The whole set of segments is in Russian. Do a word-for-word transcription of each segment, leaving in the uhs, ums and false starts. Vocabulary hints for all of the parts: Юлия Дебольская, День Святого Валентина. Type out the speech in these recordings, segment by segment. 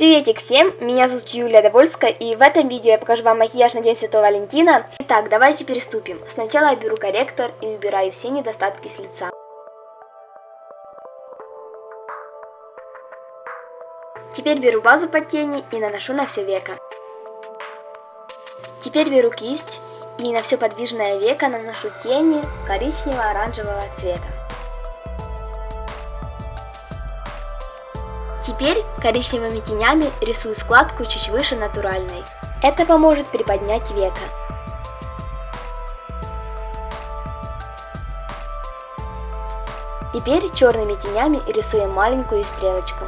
Приветик всем, меня зовут Юлия Дебольская, и в этом видео я покажу вам макияж на День Святого Валентина. Итак, давайте переступим. Сначала я беру корректор и убираю все недостатки с лица. Теперь беру базу под тени и наношу на все веко. Теперь беру кисть и на все подвижное веко наношу тени коричнево-оранжевого цвета. Теперь коричневыми тенями рисую складку чуть выше натуральной. Это поможет приподнять веко. Теперь черными тенями рисуем маленькую стрелочку.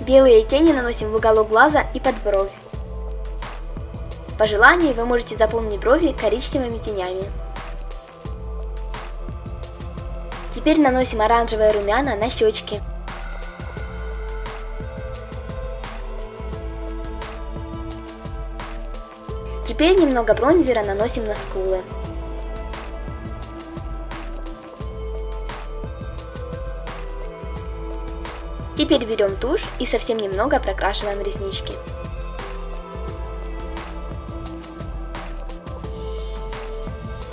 Белые тени наносим в уголок глаза и под бровь. По желанию вы можете заполнить брови коричневыми тенями. Теперь наносим оранжевые румяна на щечки. Теперь немного бронзера наносим на скулы. Теперь берем тушь и совсем немного прокрашиваем реснички.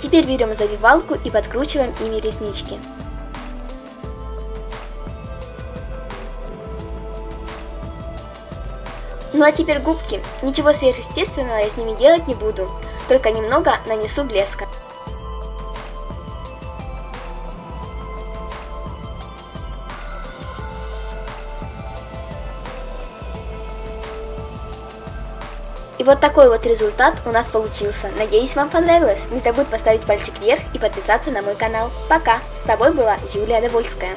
Теперь берем завивалку и подкручиваем ими реснички. Ну а теперь губки. Ничего сверхъестественного я с ними делать не буду, только немного нанесу блеска. И вот такой вот результат у нас получился. Надеюсь, вам понравилось. Не забудь поставить пальчик вверх и подписаться на мой канал. Пока! С тобой была Юлия Дебольская.